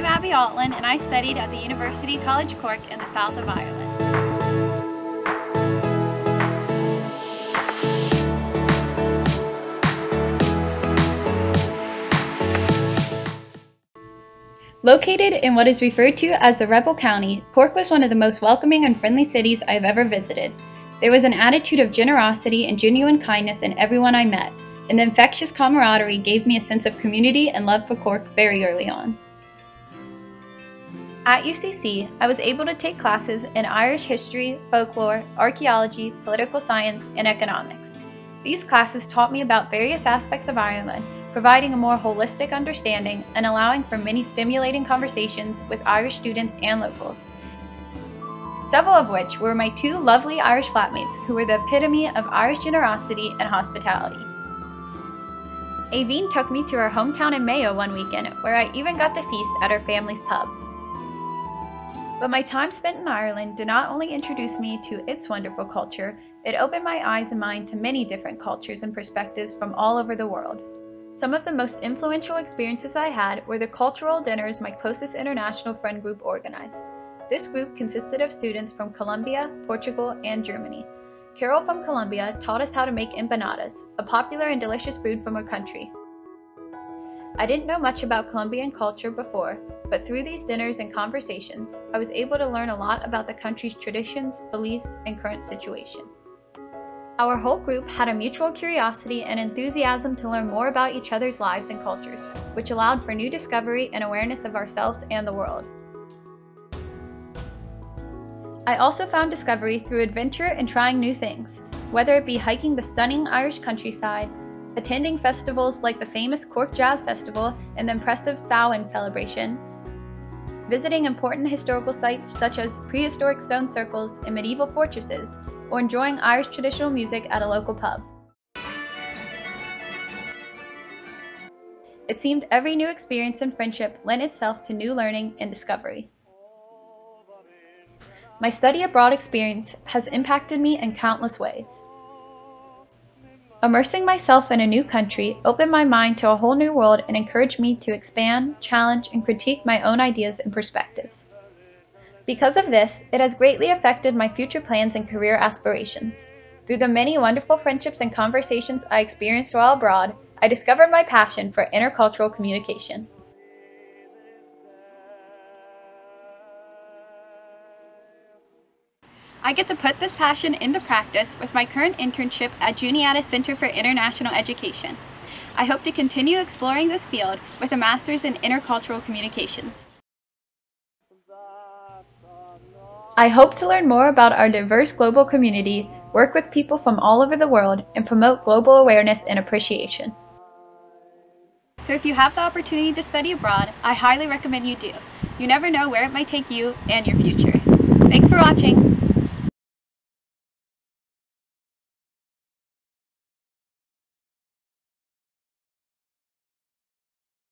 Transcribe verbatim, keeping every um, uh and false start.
I'm Abby Altland and I studied at the University College Cork in the south of Ireland. Located in what is referred to as the Rebel County, Cork was one of the most welcoming and friendly cities I have ever visited. There was an attitude of generosity and genuine kindness in everyone I met, and the infectious camaraderie gave me a sense of community and love for Cork very early on. At U C C, I was able to take classes in Irish history, folklore, archaeology, political science, and economics. These classes taught me about various aspects of Ireland, providing a more holistic understanding and allowing for many stimulating conversations with Irish students and locals, several of which were my two lovely Irish flatmates who were the epitome of Irish generosity and hospitality. Aine took me to her hometown in Mayo one weekend where I even got to feast at her family's pub. But my time spent in Ireland did not only introduce me to its wonderful culture, it opened my eyes and mind to many different cultures and perspectives from all over the world. Some of the most influential experiences I had were the cultural dinners my closest international friend group organized. This group consisted of students from Colombia, Portugal, and Germany. Carol from Colombia taught us how to make empanadas, a popular and delicious food from her country. I didn't know much about Colombian culture before, but through these dinners and conversations, I was able to learn a lot about the country's traditions, beliefs, and current situation. Our whole group had a mutual curiosity and enthusiasm to learn more about each other's lives and cultures, which allowed for new discovery and awareness of ourselves and the world. I also found discovery through adventure and trying new things, whether it be hiking the stunning Irish countryside, attending festivals like the famous Cork Jazz Festival and the impressive Samhain celebration, visiting important historical sites such as prehistoric stone circles and medieval fortresses, or enjoying Irish traditional music at a local pub. It seemed every new experience and friendship lent itself to new learning and discovery. My study abroad experience has impacted me in countless ways. Immersing myself in a new country opened my mind to a whole new world and encouraged me to expand, challenge, and critique my own ideas and perspectives. Because of this, it has greatly affected my future plans and career aspirations. Through the many wonderful friendships and conversations I experienced while abroad, I discovered my passion for intercultural communication. I get to put this passion into practice with my current internship at Juniata Center for International Education. I hope to continue exploring this field with a master's in intercultural communications. I hope to learn more about our diverse global community, work with people from all over the world, and promote global awareness and appreciation. So if you have the opportunity to study abroad, I highly recommend you do. You never know where it might take you and your future. Thanks for watching.